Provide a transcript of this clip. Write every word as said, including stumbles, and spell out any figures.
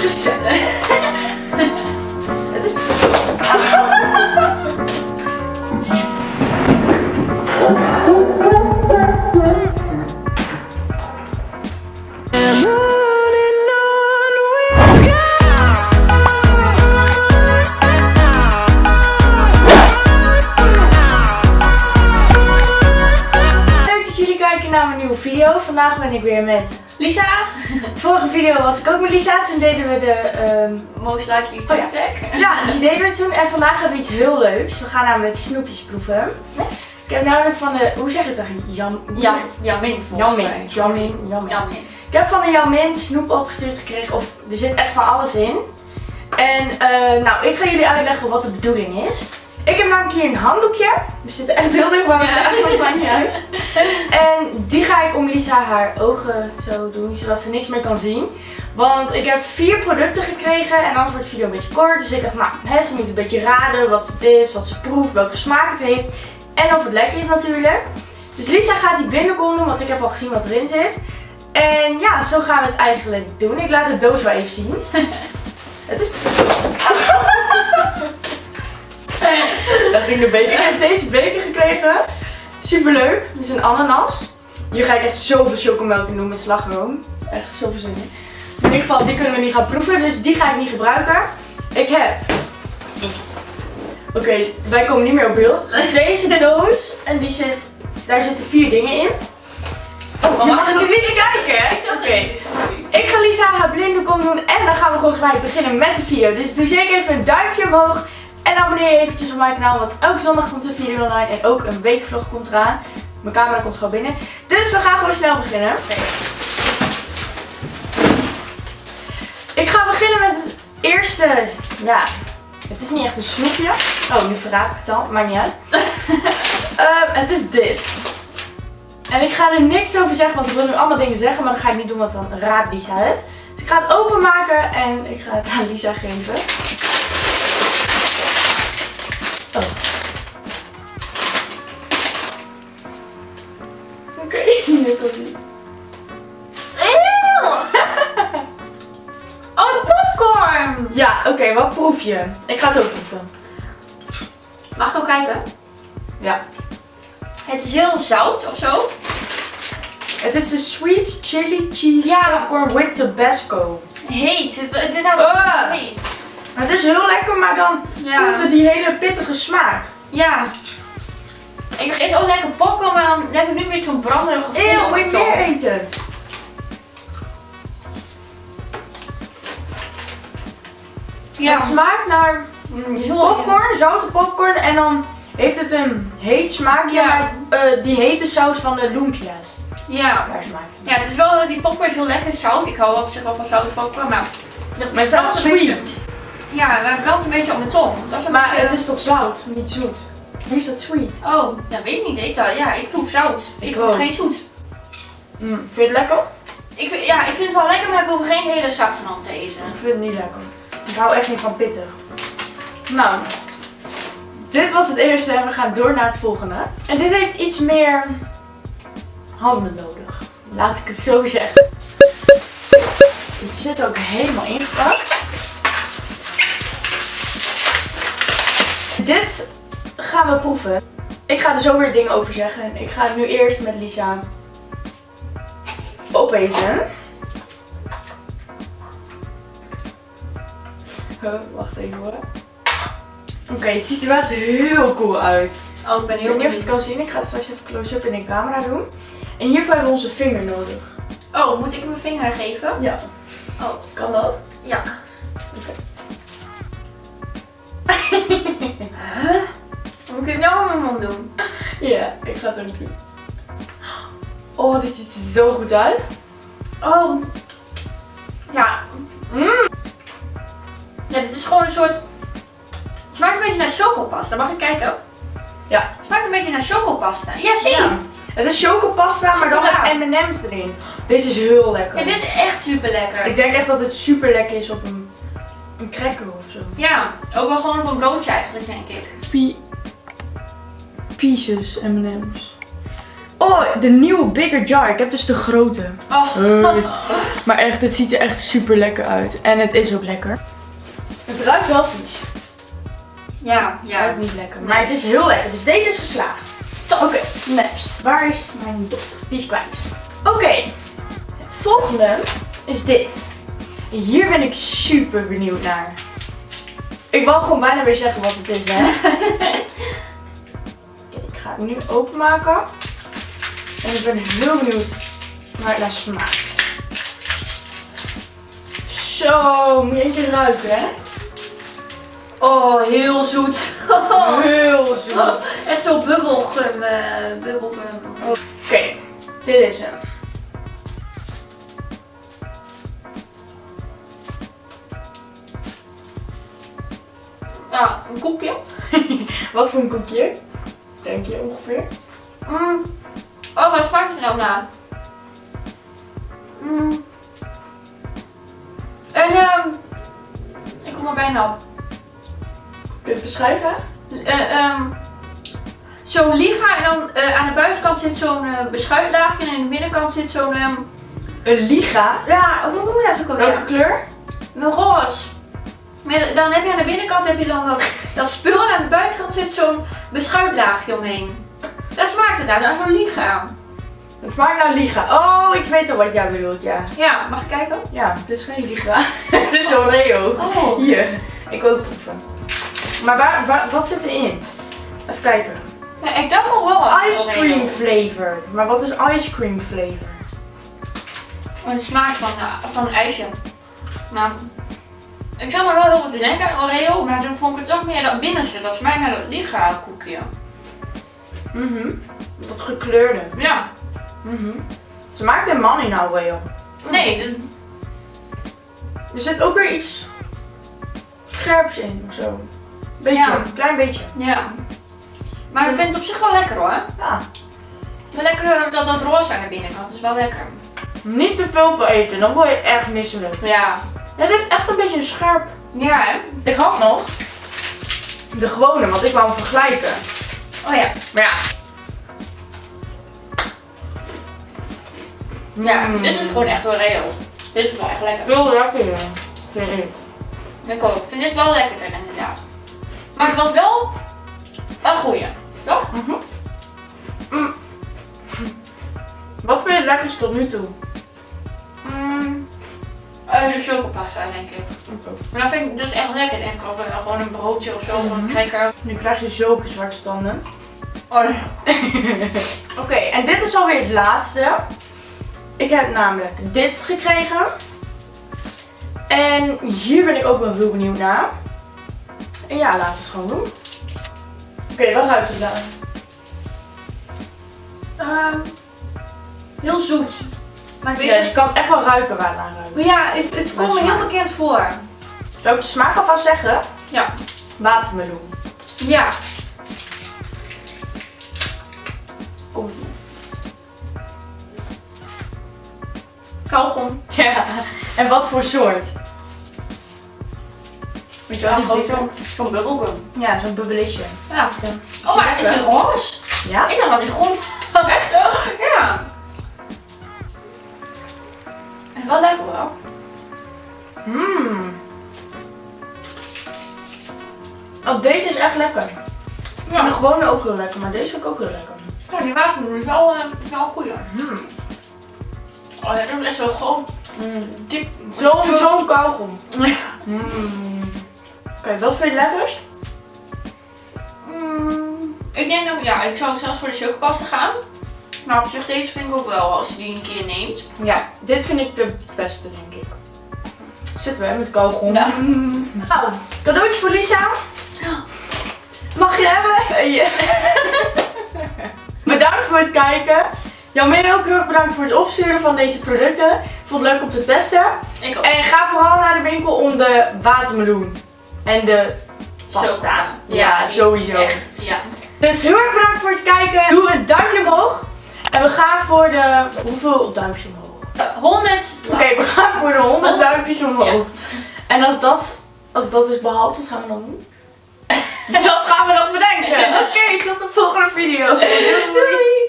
gezellig. Het is... Video. Vandaag ben ik weer met Lisa. Vorige video was ik ook met Lisa. Toen deden we de um, Most Likely Tag oh, ja. ja, die deden we toen. En vandaag hebben we iets heel leuks. We gaan namelijk snoepjes proeven. Ik heb namelijk van de... Hoe zeg je het eigenlijk? Jam, Jam, Jamin volgens Jamin, mij. Jamin, Jamin. Jamin. Ik heb van de Jamin snoep opgestuurd gekregen. Of er zit echt van alles in. En uh, nou, ik ga jullie uitleggen wat de bedoeling is. Ik heb namelijk hier een handdoekje. We zitten echt heel dicht bij elkaar, maar het maakt niet uit. En die ga ik om Lisa haar ogen zo doen, zodat ze niks meer kan zien. Want ik heb vier producten gekregen en anders wordt de video een beetje kort. Dus ik dacht, nou, hè, ze moet een beetje raden wat het is, wat ze proeft, welke smaak het heeft. En of het lekker is natuurlijk. Dus Lisa gaat die blinddoek omdoen, want ik heb al gezien wat erin zit. En ja, zo gaan we het eigenlijk doen. Ik laat de doos wel even zien. Het is... Daar ging de beker. Ik heb deze beker gekregen. Superleuk. Dit is een ananas. Hier ga ik echt zoveel chocomelk in doen met slagroom. Echt zoveel zin in. In ieder geval, die kunnen we niet gaan proeven. Dus die ga ik niet gebruiken. Ik heb... Oké, okay, wij komen niet meer op beeld. Deze doos. En die zit... Daar zitten vier dingen in. Oh, mag natuurlijk niet kijken. Oké. Okay. Ik ga Lisa haar blinddoek omdoen. En dan gaan we gewoon gelijk beginnen met de video. Dus doe zeker even een duimpje omhoog. En abonneer je eventjes op mijn kanaal, want elke zondag komt een video online en ook een weekvlog komt eraan. Mijn camera komt gewoon binnen. Dus we gaan gewoon snel beginnen. Okay. Ik ga beginnen met het eerste, ja, het is niet echt een snoepje. Oh, nu verraad ik het al, maakt niet uit. um, het is dit. En ik ga er niks over zeggen, want ik wil nu allemaal dingen zeggen, maar dat ga ik niet doen, want dan raadt Lisa het. Dus ik ga het openmaken en ik ga het aan Lisa geven. Oh. Oké, okay. Nu komt ie. Eeuw! Oh, popcorn! Ja, oké, okay, wat proef je? Ik ga het ook proeven. Mag ik ook kijken? Ja. Het is heel zout of zo. Het is de sweet chili cheese ja, popcorn with Tabasco. Heet. Dit had ik niet heet. Het is heel lekker, maar dan ja. Komt er die hele pittige smaak. Ja. Ik eet ook lekker popcorn, maar dan heb ik nu weer zo'n branderig gevoel. Heel, moet je meer eten. Ja. Het smaakt naar popcorn, zouten popcorn en dan heeft het een heet smaakje ja. Met uh, die hete saus van de lumpia's. Ja. Daar smaakt het. Ja, het is wel, die popcorn is heel lekker zout. Ik hou op zich wel van zouten popcorn, maar... Maar het is sweet. Ja, maar het brandt een beetje op mijn tong. Dat is een maar beetje... het is toch zout, niet zoet? Nu is dat sweet. Oh, dat weet ik niet. Ik, ja, ik proef zout. Ik, ik proef geen zoet. Mm. Vind je het lekker? Ik, ja, ik vind het wel lekker, maar ik hoef geen hele zak van om te eten. Ik vind het niet lekker. Ik hou echt niet van pittig. Nou, dit was het eerste en we gaan door naar het volgende. En dit heeft iets meer handen nodig. Laat ik het zo zeggen. Het zit ook helemaal ingepakt. Dit gaan we proeven. Ik ga er zo weer dingen over zeggen. Ik ga het nu eerst met Lisa opeten. Huh, wacht even hoor. Oké, okay, het ziet er wel heel cool uit. Oh, ik ben heel benieuwd of je het kan zien. Ik ga het straks even close-up in de camera doen. En hiervoor hebben we onze vinger nodig. Oh, moet ik mijn vinger geven? Ja. Oh, kan dat? Ja. Okay. Huh? Moet ik het nou met mijn mond doen? Ja, ik ga het ook doen. Oh, dit ziet er zo goed uit. Oh. Ja. Mm. Ja, dit is gewoon een soort... Het smaakt een beetje naar chocopasta. Mag ik kijken? Ja. Het smaakt een beetje naar chocopasta. Ja, zie je? Ja. Het is chocopasta, maar dan met M en M's erin. Deze is heel lekker. Ja, dit is echt super lekker. Ik denk echt dat het super lekker is op een... Een cracker of zo. Ja, ook wel gewoon op een broodje eigenlijk, denk ik. Pie... Pieces M en M's. Oh, de nieuwe Bigger Jar. Ik heb dus de grote. Oh. Uh, maar echt, het ziet er echt super lekker uit. En het is ook lekker. Het ruikt wel vies. Ja, ja. Het ruikt niet lekker. Maar nee, het is heel lekker. Dus deze is geslaagd. Oké, okay, next. Waar is mijn dop? Die is kwijt. Oké. Okay. Het volgende is dit. Hier ben ik super benieuwd naar. Ik wou gewoon bijna weer zeggen wat het is, hè. Okay, ik ga het nu openmaken. En ik ben heel benieuwd waar het naar smaakt. Zo, moet je een keer ruiken, hè? Oh, heel zoet. Heel zoet. Oh, echt zo'n bubbelgum. Uh, bubbelgum. Oké, okay, dit is hem. Nou, een koekje. Wat voor een koekje? Denk je ongeveer? Mm. Oh, wat smaakt het nou naar? Mm. En ehm... Um, ik kom er bijna op. Kun je het beschrijven? Uh, um, zo'n liga en dan uh, aan de buitenkant zit zo'n uh, beschuitlaagje en aan de binnenkant zit zo'n... Um, een liga? Ja, hoe noem je dat ook alweer? Welke kleur? Een roze. Maar dan heb je aan de binnenkant heb je dan dat, dat spul en aan de buitenkant zit zo'n beschuitlaagje omheen. Dat smaakt het nou, naar zo'n liga. Het smaakt naar liga. Oh, ik weet al wat jij bedoelt, ja. Ja, mag ik kijken? Ja, het is geen liga. Het is Oreo. Oh. Hier, ik wil het proeven. Maar waar, waar, wat zit erin? Even kijken. Ja, ik dacht nog wel wat. Ice cream flavor. Maar wat is ice cream flavor? Oh, de smaak van, uh, van ijsje. Nou, ik zat er wel heel wat te denken aan Oreo, maar toen vond ik het toch meer dat binnenste. Dat smaakt naar dat liga koekje. Mhm. Dat gekleurde. Ja. Mhm. Ze maakt helemaal niet naar Oreo. Nee. De... Er zit ook weer iets scherps in of zo. Beetje, ja. Een klein beetje. Ja. Maar ik vind het op zich wel lekker hoor. Ja. Wel lekker dat dat roze aan de binnenkant is wel lekker. Niet te veel voor eten, dan word je echt misselijk. Ja. Het heeft echt een beetje een scherp. Ja hè. Ik had nog de gewone, want ik wou hem vergelijken. Oh ja. Maar ja. Ja, mm. Dit is gewoon echt Oreo. Dit is wel echt lekker. Veel lekkerder, vind ik. Ik ook. Ik vind dit wel lekkerder inderdaad. Maar het was wel een goeie, toch? Mm-hmm. mm. Wat vind je het lekkerst tot nu toe? Mm. Uh, de chocopasta, denk ik. Okay. Maar dan vind ik, dat is echt lekker, denk ik. Gewoon een broodje of zo, mm-hmm. Gewoon een cracker. Nu krijg je zulke zwartstanden. Oh, nee. Oké, okay, en dit is alweer het laatste. Ik heb namelijk dit gekregen. En hier ben ik ook wel heel benieuwd naar. En ja, laten we het gewoon doen. Oké, okay, wat ruikt het dan? Uh, heel zoet. Maar ik weet ja, je kan het echt wel ruiken waar het aan ruikt. Maar ja, het, het komt me heel bekend voor. Zou ik de smaak alvast zeggen? Ja. Watermeloen. Ja. Komt-ie. Kauwgom. Ja. En wat voor soort? Weet je wel, zo'n bubbelgum. Ja, zo'n bubbelisje. Ja. Ja. Oh, maar het is een roze. Ja? Ik dacht dat hij groen was. Echt? Ja. En wel lekker wel. Mmm. Oh, deze is echt lekker. Ja. En de gewone ook heel lekker, maar deze vind ik ook heel lekker. Ja, die watermeloen is wel, uh, wel goed. Mm. Oh, dat is echt zo gewoon mm. dik. Zo'n zo kauwgom. Mm. Oké, okay, wat vind je lekkers? Mm. Ik denk ook, ja, ik zou zelfs voor de chocopasta gaan. Maar op zich, deze vind ik ook wel, als je die een keer neemt. Ja, dit vind ik de beste, denk ik. Zitten we, hè, met kauwgom. Ja. Mm. Nou, cadeautje voor Lisa. Mag je hebben? Ja. Bedankt voor het kijken. Jamin, ook heel erg bedankt voor het opsturen van deze producten. Ik vond het leuk om te testen. Ik ook. En ga vooral naar de winkel om de watermeloen en de pasta. Zo. Ja, ja, sowieso. Echt, ja. Dus heel erg bedankt voor het kijken. Doe een duimpje omhoog. En we gaan voor de... Hoeveel duimpjes omhoog? Uh, honderd. Oké, okay, we gaan voor de honderd duimpjes omhoog. Ja. En als dat, als dat is behaald, wat gaan we dan doen? Dat gaan we nog bedenken. Oké, okay, tot de volgende video. Doei. Doei.